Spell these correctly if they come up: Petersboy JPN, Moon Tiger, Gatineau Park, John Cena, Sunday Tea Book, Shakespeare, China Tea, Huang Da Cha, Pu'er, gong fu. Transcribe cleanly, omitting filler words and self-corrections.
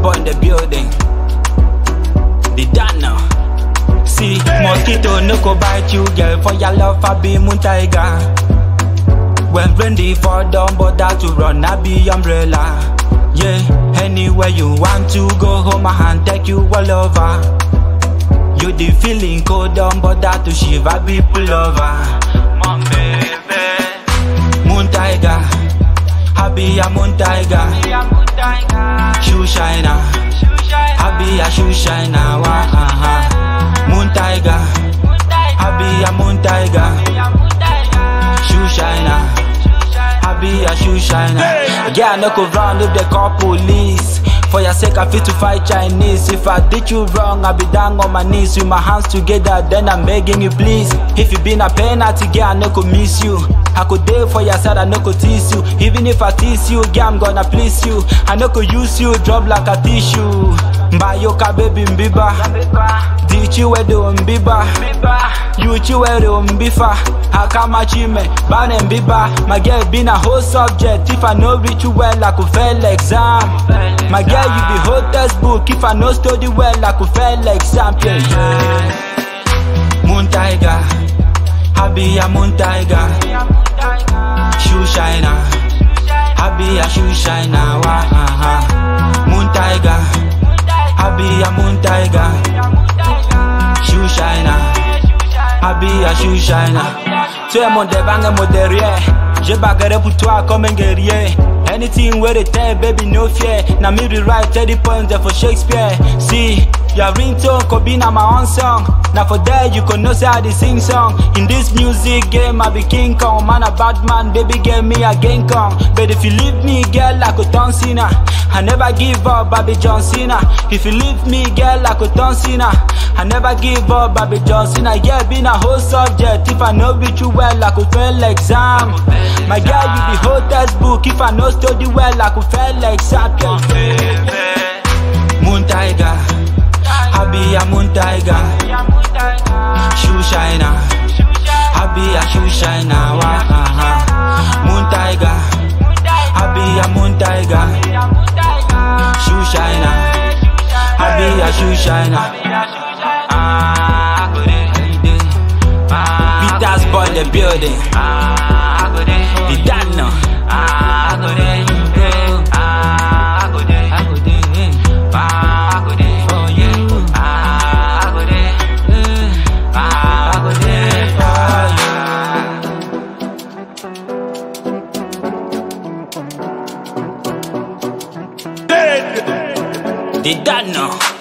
Petersboy in the building. They done now. See, mosquito no go bite you, girl. For your love, I be Moon Tiger. When brandy fall down, but that to run, I be umbrella. Yeah, anywhere you want to go, home my hand take you all over. You the feeling cold down, but that to shiver, be pull over. Mom, baby, Moon Tiger. I be a Moon Tiger. Shoe shiner, I be a shoe shiner. Moon Tiger, I be a Moon Tiger. Shoe shiner, I be a shoe shiner. Yeah, I no go round if they call police. For your sake, I fit to fight Chinese. If I did you wrong, I be down on my knees with my hands together. Then I'm begging you, please. If you been a penalty, girl, I no go miss you. I could dare for your side, I no could tease you. Even if I tease you, girl, I'm gonna please you. I no could use you, drop like a tissue. Mbayoka baby mbiba, dichiwedo mbiba, yuchiwedo mbifa, akamachime, bane mbiba. My girl been a whole subject. If I know reach you well, I could fail exam. My girl, you be whole textbook. If I know study well, I could fail exam. Yeah. Moon Tiger, I be a Moon Tiger. Shoe shiner, I be a shoe shiner. Moon Tiger. I be a Moon Tiger, shoe shiner. I be a shoe shiner. Tu es mon devant et mon derrière. Je bagarre pour toi comme un guerrier. Anything where they tell, baby, no fear. Now me rewrite 30 poems there for Shakespeare. See, your ringtone could be now my own song. Now for that you could know say how they sing song. In this music game, I be King Kong. Man a bad man, baby girl, me a King Kong. But if you leave me, girl, I could turn sinner. I never give up, I be John Cena. If you leave me, girl, I could turn sinner. I never give up, I be John Cena. Yeah, been a whole subject. If I know with you well, I could fail exam. My girl, you be whole textbook. If I know study well, I could fail exam. Moon Tiger, I be a Moon Tiger. Shoe shiner, I be a shoe shiner. Moon Tiger, I be a Moon Tiger. Shoe shiner, I be a shoe shiner. Petersboy in the building. The Dano. They don't know.